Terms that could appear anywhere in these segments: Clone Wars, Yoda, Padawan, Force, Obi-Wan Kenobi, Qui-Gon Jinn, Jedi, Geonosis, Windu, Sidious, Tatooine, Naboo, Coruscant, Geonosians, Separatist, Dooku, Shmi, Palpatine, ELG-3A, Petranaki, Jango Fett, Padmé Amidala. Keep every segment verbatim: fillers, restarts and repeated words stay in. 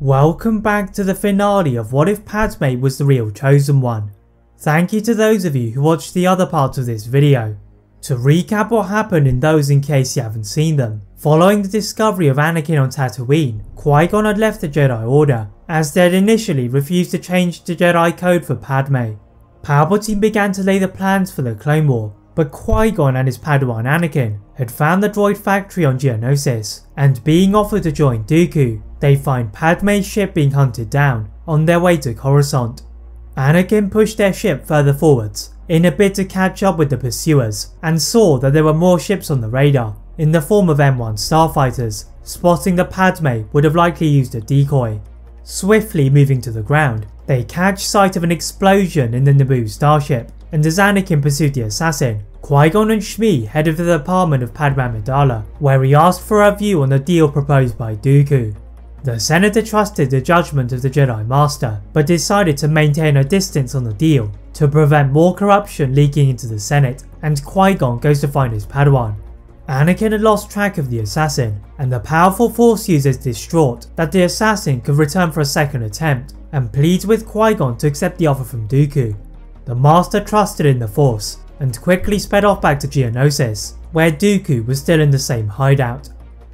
Welcome back to the finale of What If Padmé Was the Real Chosen One. Thank you to those of you who watched the other parts of this video. To recap what happened in those in case you haven't seen them, following the discovery of Anakin on Tatooine, Qui-Gon had left the Jedi Order, as they had initially refused to change the Jedi code for Padmé. Palpatine began to lay the plans for the Clone War, but Qui-Gon and his Padawan Anakin had found the droid factory on Geonosis, and being offered to join Dooku, they find Padmé's ship being hunted down on their way to Coruscant. Anakin pushed their ship further forwards in a bid to catch up with the pursuers, and saw that there were more ships on the radar in the form of M one starfighters, spotting that Padmé would have likely used a decoy. Swiftly moving to the ground, they catch sight of an explosion in the Naboo starship, and as Anakin pursued the assassin, Qui-Gon and Shmi headed for the apartment of Padmé Amidala, where he asked for a view on the deal proposed by Dooku. The Senator trusted the judgment of the Jedi Master, but decided to maintain a distance on the deal to prevent more corruption leaking into the Senate, and Qui-Gon goes to find his Padawan. Anakin had lost track of the assassin, and the powerful Force user is distraught that the assassin could return for a second attempt, and pleads with Qui-Gon to accept the offer from Dooku. The Master trusted in the Force, and quickly sped off back to Geonosis, where Dooku was still in the same hideout.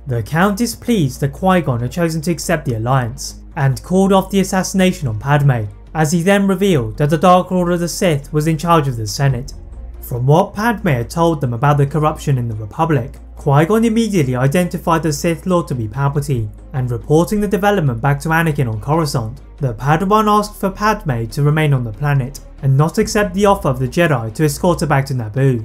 The Count is pleased that Qui-Gon had chosen to accept the alliance, and called off the assassination on Padmé, as he then revealed that the Dark Lord of the Sith was in charge of the Senate. From what Padmé had told them about the corruption in the Republic, Qui-Gon immediately identified the Sith Lord to be Palpatine, and reporting the development back to Anakin on Coruscant, the Padawan asked for Padmé to remain on the planet, and not accept the offer of the Jedi to escort her back to Naboo.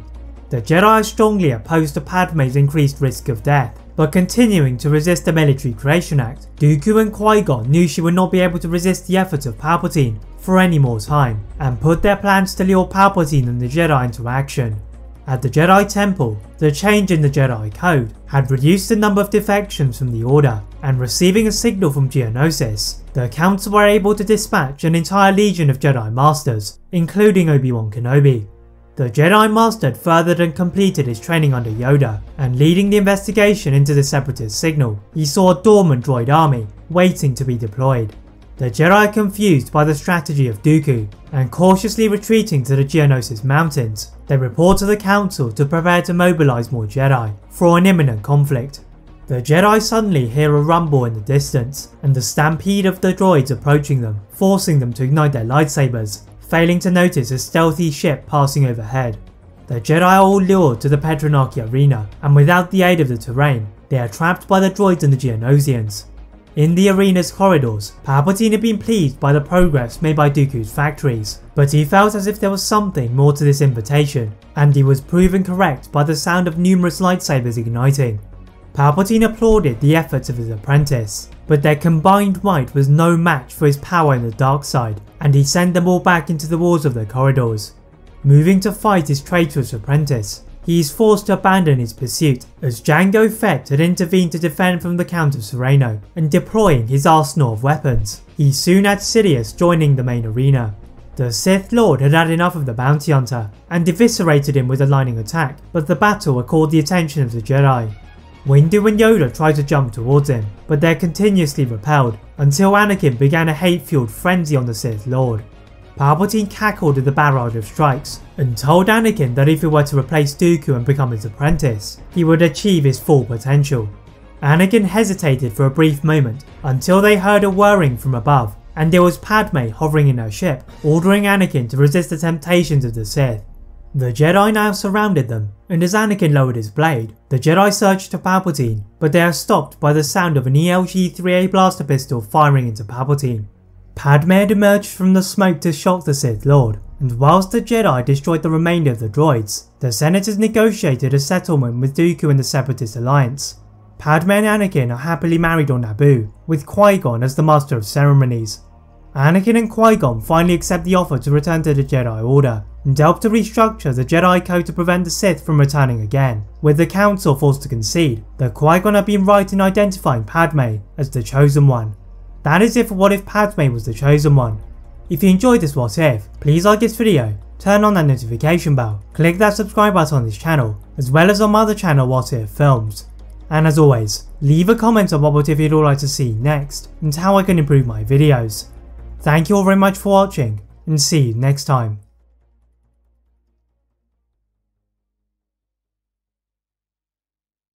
The Jedi are strongly opposed to Padmé's increased risk of death, but continuing to resist the Military Creation Act, Dooku and Qui-Gon knew she would not be able to resist the efforts of Palpatine for any more time, and put their plans to lure Palpatine and the Jedi into action. At the Jedi Temple, the change in the Jedi Code had reduced the number of defections from the Order, and receiving a signal from Geonosis, the Counts were able to dispatch an entire legion of Jedi Masters, including Obi-Wan Kenobi. The Jedi Master had furthered and completed his training under Yoda, and leading the investigation into the Separatist signal, he saw a dormant droid army waiting to be deployed. The Jedi are confused by the strategy of Dooku, and cautiously retreating to the Geonosis Mountains, they report to the Council to prepare to mobilise more Jedi for an imminent conflict. The Jedi suddenly hear a rumble in the distance, and the stampede of the droids approaching them, forcing them to ignite their lightsabers, failing to notice a stealthy ship passing overhead. The Jedi are all lured to the Petranaki arena, and without the aid of the terrain, they are trapped by the droids and the Geonosians. In the arena's corridors, Palpatine had been pleased by the progress made by Dooku's factories, but he felt as if there was something more to this invitation, and he was proven correct by the sound of numerous lightsabers igniting. Palpatine applauded the efforts of his apprentice, but their combined might was no match for his power in the dark side, and he sent them all back into the walls of the corridors. Moving to fight his traitorous apprentice, he is forced to abandon his pursuit, as Jango Fett had intervened to defend from the Count of Sereno, and deploying his arsenal of weapons, he soon had Sidious joining the main arena. The Sith Lord had had enough of the bounty hunter, and eviscerated him with a lightning attack, but the battle caught the attention of the Jedi. Windu and Yoda try to jump towards him, but they're continuously repelled, until Anakin began a hate-fueled frenzy on the Sith Lord. Palpatine cackled at the barrage of strikes, and told Anakin that if he were to replace Dooku and become his apprentice, he would achieve his full potential. Anakin hesitated for a brief moment, until they heard a whirring from above, and it was Padmé hovering in her ship, ordering Anakin to resist the temptations of the Sith. The Jedi now surrounded them, and as Anakin lowered his blade, the Jedi surged to Palpatine, but they are stopped by the sound of an E L G three A blaster pistol firing into Palpatine. Padmé had emerged from the smoke to shock the Sith Lord, and whilst the Jedi destroyed the remainder of the droids, the Senators negotiated a settlement with Dooku and the Separatist Alliance. Padmé and Anakin are happily married on Naboo, with Qui-Gon as the Master of Ceremonies. Anakin and Qui-Gon finally accept the offer to return to the Jedi Order, and help to restructure the Jedi Code to prevent the Sith from returning again, with the Council forced to concede that Qui-Gon had been right in identifying Padmé as the Chosen One. That is it for What If Padmé Was the Chosen One. If you enjoyed this What If, please like this video, turn on that notification bell, click that subscribe button on this channel, as well as on my other channel What If Films. And as always, Leave a comment on what motif you'd all like to see next and how I can improve my videos. Thank you all very much for watching and see you next time.